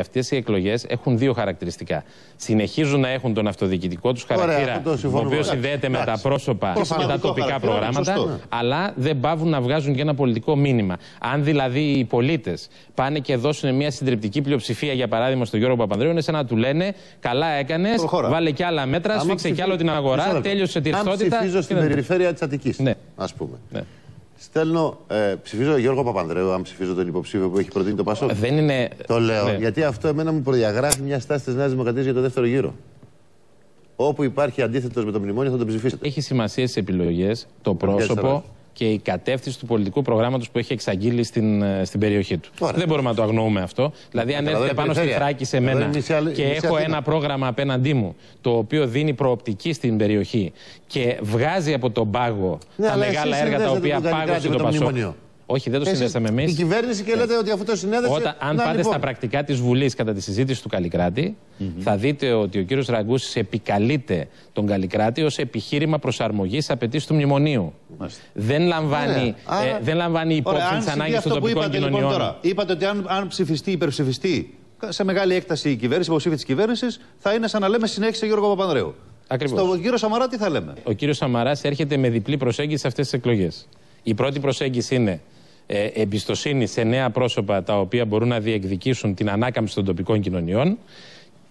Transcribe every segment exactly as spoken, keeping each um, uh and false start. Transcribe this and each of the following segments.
Αυτές οι εκλογές έχουν δύο χαρακτηριστικά. Συνεχίζουν να έχουν τον αυτοδιοικητικό τους χαρακτήρα, ο οποίος συνδέεται με τα πρόσωπα και τα τοπικά προγράμματα, σωστό. Αλλά δεν παύουν να βγάζουν και ένα πολιτικό μήνυμα. Αν δηλαδή οι πολίτες πάνε και δώσουν μια συντριπτική πλειοψηφία, για παράδειγμα, στον Γιώργο Παπανδρέου, είναι σαν να του λένε: καλά έκανες, βάλε κι άλλα μέτρα, άμα σφίξε κι άλλο την αγορά, τέλειωσε τη ρευστότητα. Αν ψηφίζω στην και... περιφέρεια της Αττικής, ναι. Ας πούμε. Ναι. Στέλνω, ε, ψηφίζω Γιώργο Παπανδρέου, αν ψηφίζω τον υποψήφιο που έχει προτείνει το ΠΑΣΟΚ. Δεν είναι... Το λέω, ναι. Γιατί αυτό εμένα μου προδιαγράφει μια στάση της Νέας Δημοκρατίας για το δεύτερο γύρο. Όπου υπάρχει αντίθετος με το μνημόνιο θα τον ψηφίσετε. Έχει σημασία στις επιλογές, το πρόσωπο και η κατεύθυνση του πολιτικού προγράμματος που έχει εξαγγείλει στην, στην περιοχή του. Ωραία. Δεν μπορούμε να το αγνοούμε αυτό. Δηλαδή, αν έρθετε πάνω στη Θράκη σε μένα νησιαλ... και νησιαλ... έχω νησιαλ... ένα πρόγραμμα απέναντί μου, το οποίο δίνει προοπτική στην περιοχή και βγάζει από τον πάγο ναι, τα μεγάλα έργα τα οποία πάγωσε το ΠΑΣΟΚ. Όχι, δεν το συνδέσαμε εμείς. Η κυβέρνηση και λέτε ότι αυτό το συνέδεσε. Όταν, αν πάτε λοιπόν. στα πρακτικά της Βουλής κατά τη συζήτηση του Καλικράτη, mm-hmm. θα δείτε ότι ο κύριος Ραγκούσης επικαλείται τον Καλικράτη ως επιχείρημα προσαρμογής απαιτήσεις του μνημονίου. Mm-hmm. Δεν λαμβάνει, yeah. ε, δεν λαμβάνει υπόψη τις ανάγκες των τοπικών είπατε, κοινωνιών. Λοιπόν, τώρα, είπατε ότι αν, αν ψηφιστεί, υπερψηφιστεί σε μεγάλη έκταση η κυβέρνηση, υποψήφοι της κυβέρνησης, θα είναι σαν να λέμε συνέχισε Γιώργο Παπανδρέου. Ακριβώς. Στον κύριο Σαμαρά τι θα λέμε. Ο κύριος Σαμαράς έρχεται με διπλή προσέγγιση σε αυτές τις εκλογές. Η πρώτη προσέγγιση είναι. Ε, εμπιστοσύνη σε νέα πρόσωπα τα οποία μπορούν να διεκδικήσουν την ανάκαμψη των τοπικών κοινωνιών,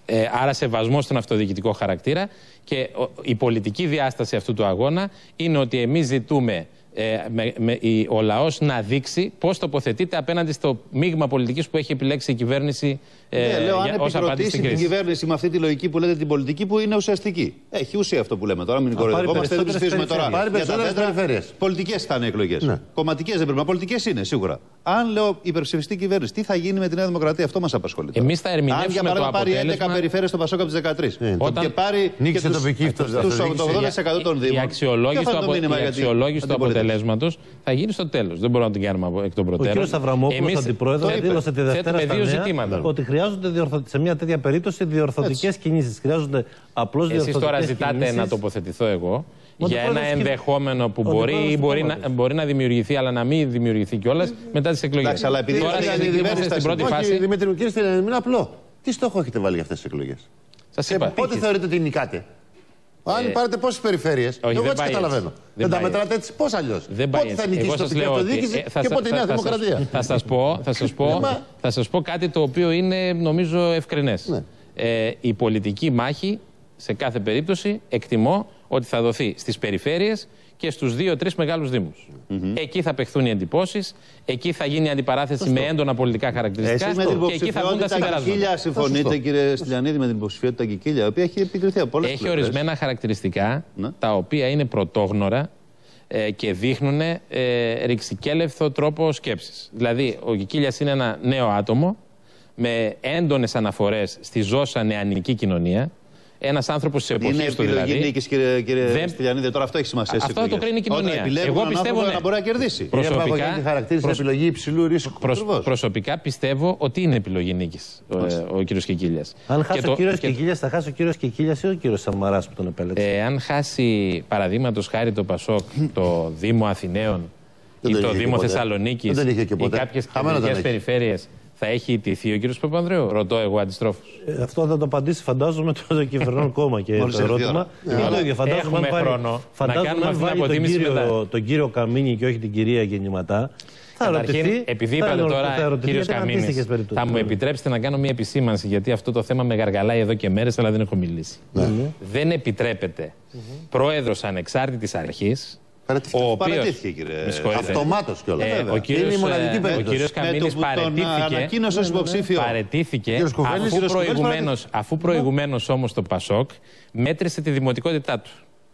ε, άρα σεβασμό στον αυτοδιοικητικό χαρακτήρα και ο, η πολιτική διάσταση αυτού του αγώνα είναι ότι εμείς ζητούμε ε, με, με, η, ο λαός να δείξει πώς τοποθετείται απέναντι στο μείγμα πολιτικής που έχει επιλέξει η κυβέρνηση ε, ναι, λέω, για, αν ως απάντηση στην κρίση. Την κυβέρνηση με αυτή τη λογική που λέτε την πολιτική που είναι ουσιαστική. Έχει ουσία αυτό που λέμε τώρα, μην κοροϊδευόμαστε, δεν ψηφίζουμε τώρα. Πάρει περισσότερες περιφέρειες. Πολιτικές θα είναι εκλογές. Ναι. Κομματικές δεν πρέπει να, πολιτικές είναι σίγουρα. Αν λέω υπερψηφιστή κυβέρνηση, τι θα γίνει με τη Νέα Δημοκρατία, αυτό μας απασχολεί. Εμείς θα ερμηνεύσουμε αν για παράδειγμα το αποτέλεσμα... πάρει έντεκα περιφέρειες στο ΠΑΣΟΚ από τις δεκατρείς. Ναι. Όταν... Και πάρει τους ογδόντα τοις εκατό των Δήμων. Η αξιολόγηση του αποτελέσματος θα γίνει στο τέλος. Δεν μπορούμε να την κάνουμε εκ των προτέρων. Ο κ. Αβραμόπουλος, αντιπρόεδρος, δήλωσε τη Δευτέρα ότι χρειάζονται σε μια τέτοια περίπτωση διορθωτικές κινήσεις. Χρειάζονται απλώς διορθωτικές κινήσεις. Εσείς τώρα ζητάτε να τοποθετηθώ εγώ για ένα ενδεχόμενο που μπορεί ή μπορεί να, μπορεί να δημιουργηθεί, αλλά να μην δημιουργηθεί κιόλας μετά τις εκλογές. Τώρα συγκεκριμένα στην πρώτη φάση. Δημήτρη μου, κύριε Στυλιανίδη, είναι απλό. Τι στόχο έχετε βάλει για αυτές τις εκλογές? Σας είπα. Πότε θεωρείτε ότι νικάτε? Αν πάρετε πόσες περιφέρειες, εγώ έτσι καταλαβαίνω. Δεν τα μετράτε έτσι, πώς αλλιώς? Πότε θα νικήσει τοπική αυτοδιοίκηση και πότε η Νέα Δημοκρατία? Θα σας πω κάτι το οποίο είναι νομίζω ευκρινές. Η πολιτική μάχη σε κάθε περίπτωση εκτιμώ ότι θα δοθεί στις περιφέρειες και στους δύο-τρεις μεγάλους δήμους. Mm -hmm. Εκεί θα παιχθούν οι εντυπώσεις, εκεί θα γίνει η αντιπαράθεση Φωστό. με έντονα πολιτικά χαρακτηριστικά και, και εκεί θα βγουν τα συμπεράσματα. Κικίλια, συμφωνείτε Φωστό. κύριε Στυλιανίδη με την υποψηφιότητα Κικίλια, η οποία έχει επικριθεί από πολλές πλευρές. Έχει ορισμένα χαρακτηριστικά ναι. τα οποία είναι πρωτόγνωρα ε, και δείχνουν ε, ρηξικέλευθο τρόπο σκέψης. Δηλαδή, ο Κικίλιας είναι ένα νέο άτομο με έντονες αναφορές στη ζώσα νεανική κοινωνία. Ένας άνθρωπος της εποχής του δηλαδή. Είναι επιλογή κύριε, κύριε δεν... Στυλιανίδη, τώρα αυτό έχει σημασία. Αυτό το κρίνει η κοινωνία. Εγώ πιστεύω ναι. να μπορεί να κερδίσει. Προσωπικά, προσ... επιλογή υψηλού ρίσκου. Προσ... Προσωπικά πιστεύω ότι είναι επιλογή νίκης ο, ο, ο κύριος Κικίλιας. Αν χάσει το... ο κύριος και... Κικίλιας, θα χάσει ο κύριος Κικίλιας ή ο κύριος Σαμαράς που τον επέλεξε? Ε, αν χάσει παραδείγματος χάρη το ΠΑΣΟΚ, το Δήμο Αθηναίων ή το Δήμο Θεσσαλονίκης ή κάποιες κοινωνικές περιφέρειες, θα έχει ιτηθεί ο κύριος Παπανδρέου? Ρωτώ εγώ αντιστρόφως. Ε, αυτό θα το απαντήσει φαντάζομαι το κυβερνών κόμμα και το ερώτημα. Ναι, φαντάζομαι έχουμε αν πάρει, χρόνο φαντάζομαι να κάνουμε αυτή την αποτίμηση μετά. Φαντάζομαι τον κύριο Καμίνη και όχι την κυρία Γεννηματά. Θα ρωτηθεί, επειδή είπατε τώρα κύριος Καμίνης, θα μου επιτρέψετε να κάνω μια επισήμανση, γιατί αυτό το θέμα με γαργαλάει εδώ και μέρες, αλλά δεν έχω μιλήσει. Ναι. Δεν επιτρέπεται πρόεδρος ανεξάρτητης αρχής. Ο οποίος, αυτομάτως κιόλας. Ε, ο κύριος Καμίνης παρετήθηκε, παρετήθηκε αφού, προηγουμένως, αφού προηγουμένως όμως το ΠΑΣΟΚ μέτρησε τη δημοτικότητά του.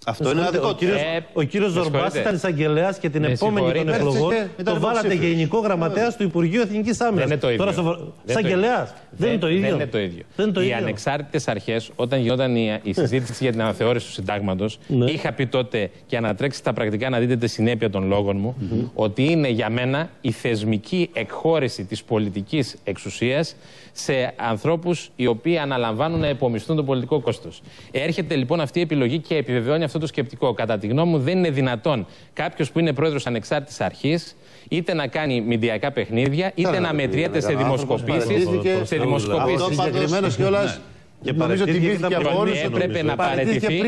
Αυτό είναι ένα δικό του. Ο κύριος Ζορμπάς ήταν εισαγγελέας και την επόμενη των εκλογών το βάλατε γενικό γραμματέας του Υπουργείου Εθνικής Άμυνας. Δεν είναι το ίδιο. Εισαγγελέας. Δεν είναι το ίδιο. Οι ανεξάρτητες αρχές, όταν γινόταν η συζήτηση για την αναθεώρηση του συντάγματος, είχα πει τότε και ανατρέξει τα πρακτικά να δείτε τη συνέπεια των λόγων μου, ότι είναι για μένα η θεσμική εκχώρηση της πολιτικής εξουσίας σε ανθρώπους οι οποίοι αναλαμβάνουν να υπομισθούν το πολιτικό κόστος. Έρχεται λοιπόν αυτή η επιλογή και επιβεβαιώνει αυτό το σκεπτικό. Κατά τη γνώμη μου, δεν είναι δυνατόν κάποιος που είναι πρόεδρος ανεξάρτητης αρχής είτε να κάνει μηντιακά παιχνίδια, είτε να μετριέται σε δημοσκοπήσεις. Σε δημοσκοπήσεις. Και νομίζω ότι βήθηκε από όλους. Έπρεπε να παραιτηθεί,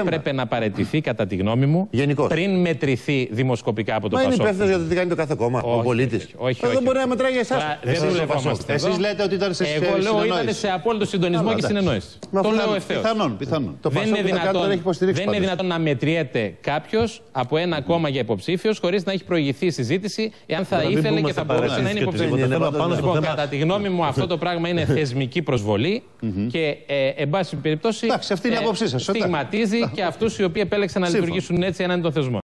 έπρεπε να παραιτηθεί, κατά τη γνώμη μου, γενικώς, πριν μετρηθεί δημοσκοπικά από το Μα ΠΑΣΟΚ. Μα είναι υπεύθυνος για το τι κάνει το κάθε κόμμα, όχι, ο πολίτης. Όχι, όχι, όχι. Δεν μπορεί να μετράει για εσάς. Δεν δουλεύομαστε. Εσείς λέτε ότι ήταν σε συνεννόηση. Εγώ λέω ήταν σε απόλυτο συντονισμό και συνεννόηση. Το λέω ευθέως. Πιθανόν. Δεν είναι δυνατόν να μετριέται κάποιος από ένα κόμμα για υποψήφιος χωρίς να έχει προηγηθεί συζήτηση εάν θα ήθελε και θα μπορούσε να είναι υποψήφιος. Κατά τη γνώμη μου, αυτό το πράγμα είναι θεσμική προσβολή. Και, ε, εν πάση περιπτώσει, εντάξει, αυτή είναι η άποψή σας, ε, στιγματίζει και αυτούς οι οποίοι επέλεξαν να λειτουργήσουν έτσι έναντι των θεσμών.